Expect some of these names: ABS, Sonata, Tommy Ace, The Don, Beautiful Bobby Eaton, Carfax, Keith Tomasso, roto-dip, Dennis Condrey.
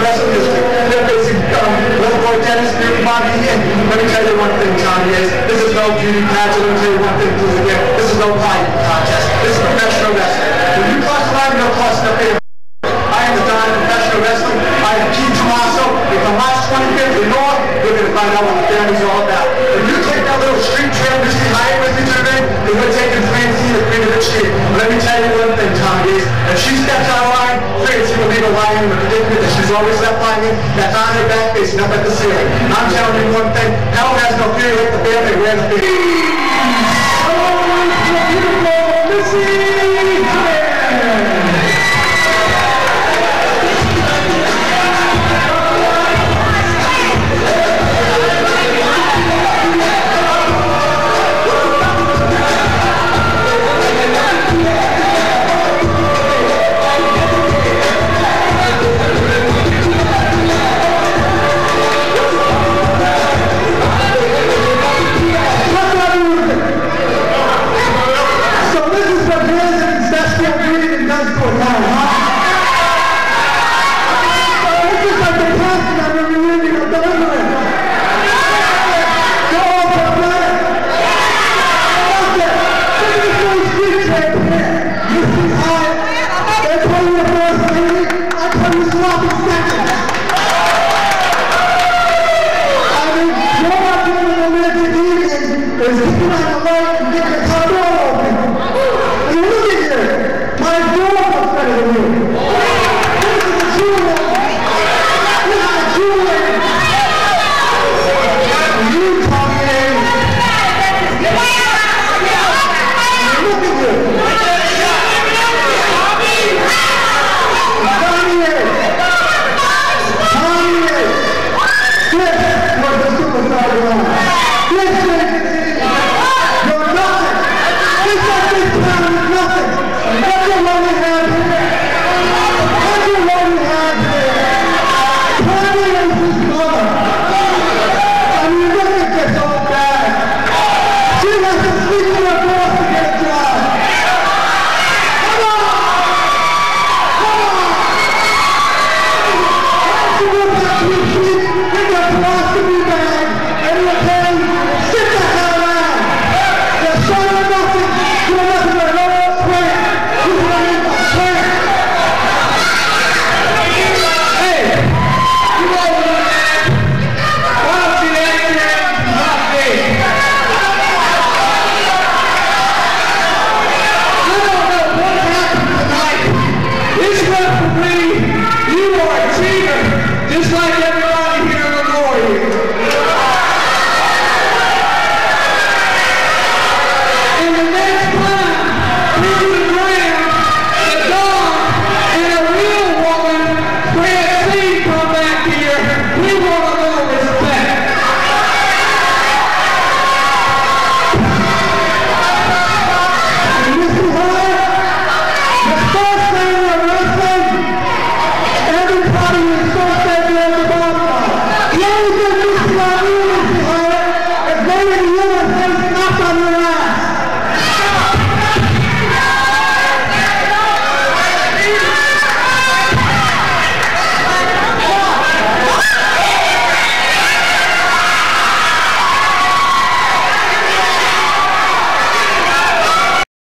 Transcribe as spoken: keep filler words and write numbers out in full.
wrestling history. They're facing um, local Dennis, Big Bobby, and let me tell you one thing, Johnny, is this is no beauty patch. Let me tell you one thing, please, again. This is no pie contest. This is professional wrestling. When you cross the line, you don't cross the field. I am the Don of professional wrestling. I am Keith Tomasso. If I'm March twenty-fifth in North, you're going to find out what the family's all about. When you take that little street trail, you see my with me today, and we're taking Francine to Queen of the Street. Let me tell you one thing, Tommy, is if she steps out of line, Francine will leave a line in the predicament that she's always left lying in, that's on her back facing up at the ceiling. I'm telling you one thing, hell has no fear like the family, we're the fear. Just like everybody here in the morning.